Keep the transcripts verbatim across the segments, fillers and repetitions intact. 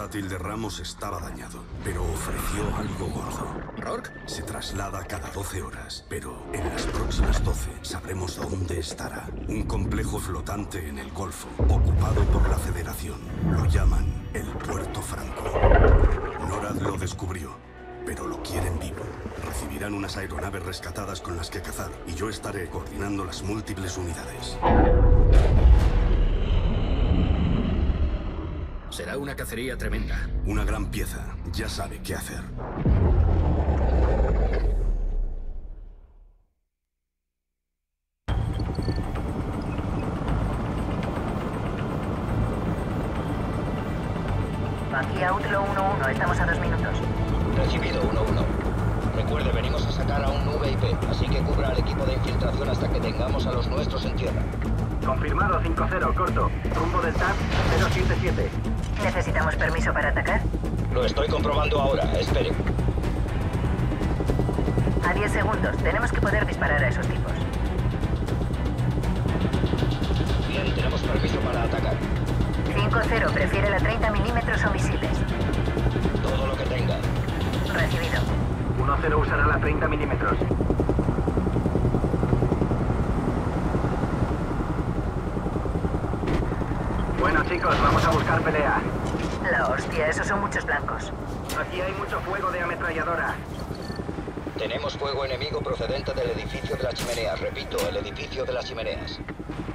portátil de Ramos estaba dañado, pero ofreció algo gordo. ¿Rork? Se traslada cada doce horas, pero en las próximas doce sabremos dónde estará. Un complejo flotante en el Golfo, ocupado por la Federación. Lo llaman el Puerto Franco. NORAD lo descubrió, pero lo quieren vivo. Recibirán unas aeronaves rescatadas con las que cazar, y yo estaré coordinando las múltiples unidades. Será una cacería tremenda. Una gran pieza. Ya sabe qué hacer. Aquí Outlaw uno uno. Estamos a dos minutos. Recibido uno uno. Recuerde, venimos a sacar a un V I P, así que cubra al equipo de infiltración hasta que tengamos a los nuestros en tierra. Confirmado cinco cero, corto. Rumbo del T A P cero siete siete. ¿Necesitamos permiso para atacar? Lo estoy comprobando ahora, espere. A diez segundos, tenemos que poder disparar a esos tipos. Bien, tenemos permiso para atacar. cinco cero, prefiere la treinta milímetros o misiles. Todo lo que tenga. Recibido. uno cero usará la treinta milímetros. Bueno, chicos, vamos a buscar pelea. La hostia, esos son muchos blancos. Aquí hay mucho fuego de ametralladora. Tenemos fuego enemigo procedente del edificio de las chimeneas. Repito, el edificio de las chimeneas.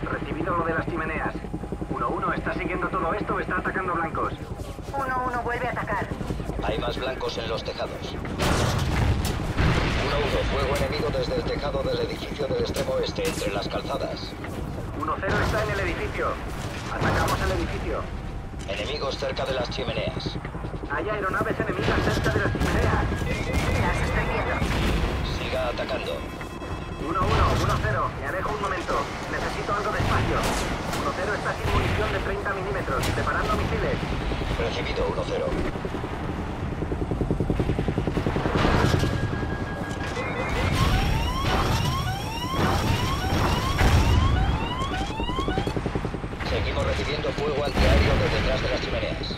Recibido lo de las chimeneas. uno uno, ¿está siguiendo todo esto o está atacando blancos? uno uno, vuelve a atacar. Hay más blancos en los tejados. uno uno, fuego enemigo desde el tejado del edificio del extremo oeste, entre las calzadas. uno cero está en el edificio. Atacamos el edificio. Enemigos cerca de las chimeneas. Hay aeronaves enemigas cerca de las chimeneas. Las estoy viendo. Siga atacando. uno uno, uno cero, me alejo un momento. Necesito algo de espacio. uno cero está sin munición de treinta milímetros, separando misiles. Recibido, uno cero. Recibiendo fuego antiaéreo desde detrás de las chimeneas.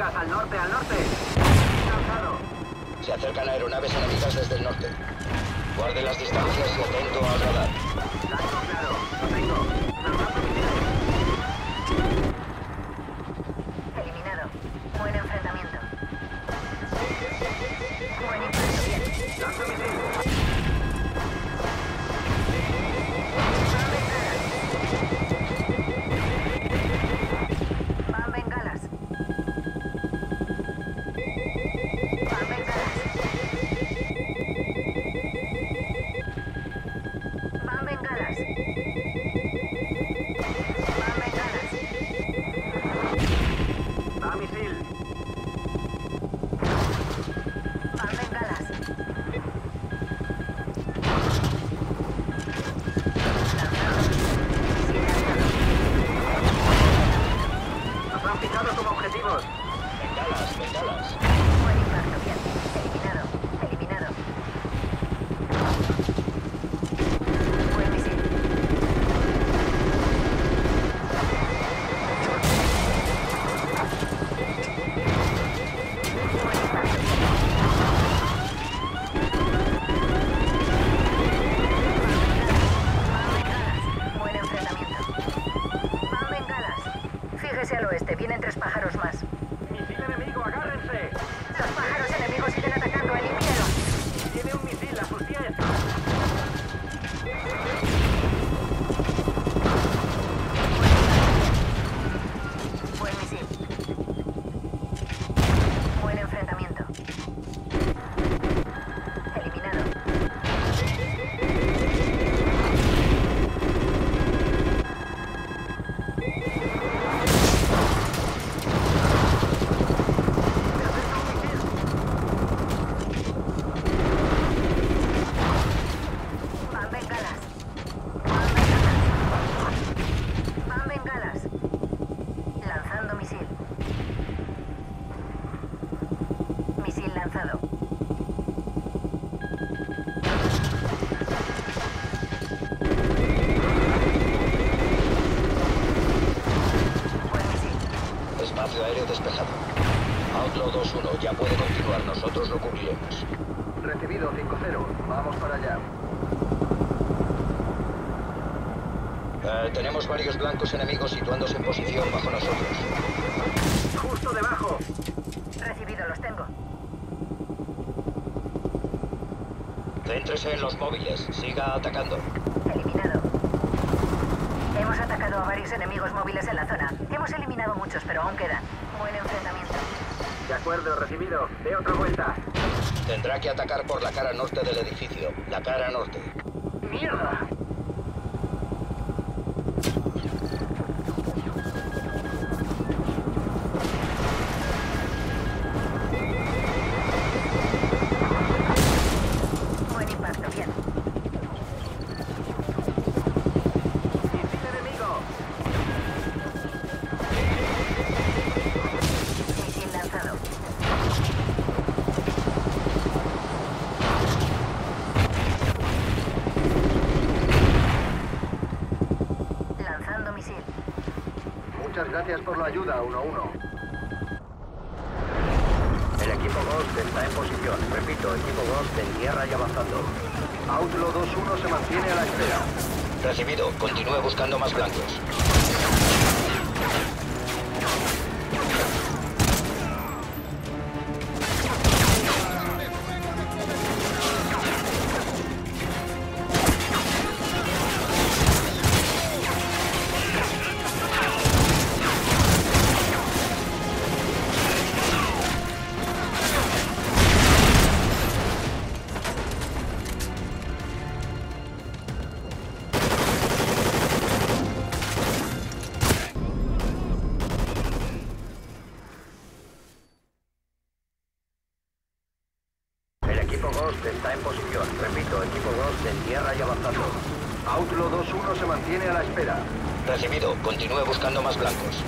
enemigas al norte, al norte. Lanzado. Se acercan aeronaves enemigas desde el norte. Guarde las distancias y atento al radar. Claro, claro. Lo tengo. Eliminado. Buen enfrentamiento. Buen enfrentamiento. Lanzo misil. Outlaw dos uno, ya puede continuar, nosotros lo cubriremos. Recibido, cinco cero, vamos para allá. Eh, tenemos varios blancos enemigos situándose en posición bajo nosotros. ¡Justo debajo! Recibido, los tengo. Céntrese en los móviles, siga atacando. Eliminado. Hemos atacado a varios enemigos móviles en la zona. Hemos eliminado muchos, pero aún quedan. Buen enfrentamiento. De acuerdo, recibido. De otra vuelta. Tendrá que atacar por la cara norte del edificio. La cara norte. ¡Mierda! Buen impacto, bien. ¡Misil enemigo! Gracias por la ayuda, uno uno. El equipo Ghost está en posición. Repito, equipo Ghost en tierra y avanzando. Outlaw dos uno se mantiene a la espera. Recibido. Continúe buscando más blancos. Está en posición. Repito, equipo Ghost en tierra y avanzando. Outlaw dos uno se mantiene a la espera. Recibido. Continúe buscando más blancos.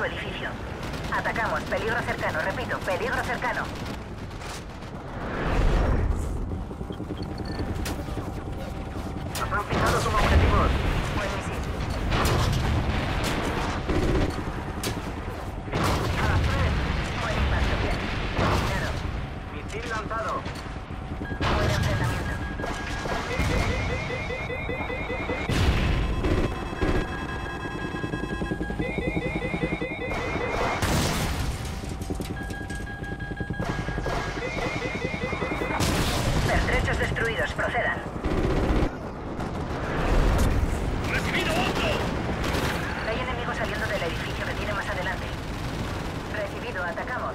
su edificio. Atacamos, peligro cercano, repito, peligro cercano. Nos han fijado sus objetivos. Buen misil. A las tres. Buen impacto, bien. Claro. Misil lanzado. Buen enfrentamiento. Destruidos, procedan. ¡Recibido otro! Hay enemigos saliendo del edificio que tiene más adelante. Recibido, atacamos.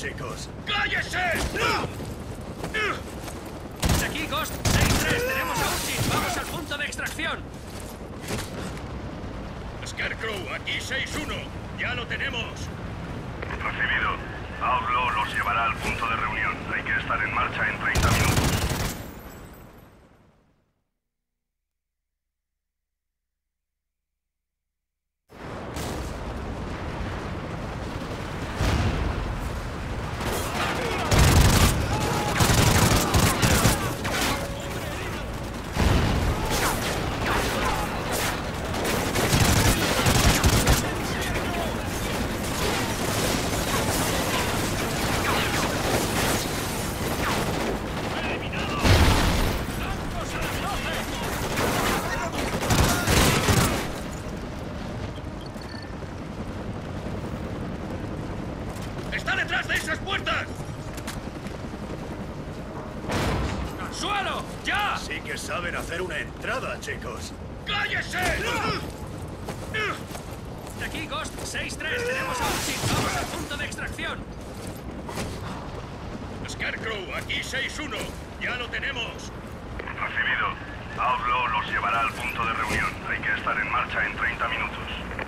Chicos. ¡Cállese! ¡No! Aquí, Ghost seis tres. Tenemos a Uchi. Vamos al punto de extracción. Scarecrow, aquí seis uno. Ya lo tenemos. Recibido. Outlaw los llevará al punto de reunión. Hay que estar en marcha en treinta minutos. Chicos. ¡Cállese! De aquí, Ghost seis tres. Tenemos a Uchi. Vamos al punto de extracción. Scarecrow, aquí seis uno. Ya lo tenemos. Recibido. Outlaw los llevará al punto de reunión. Hay que estar en marcha en treinta minutos.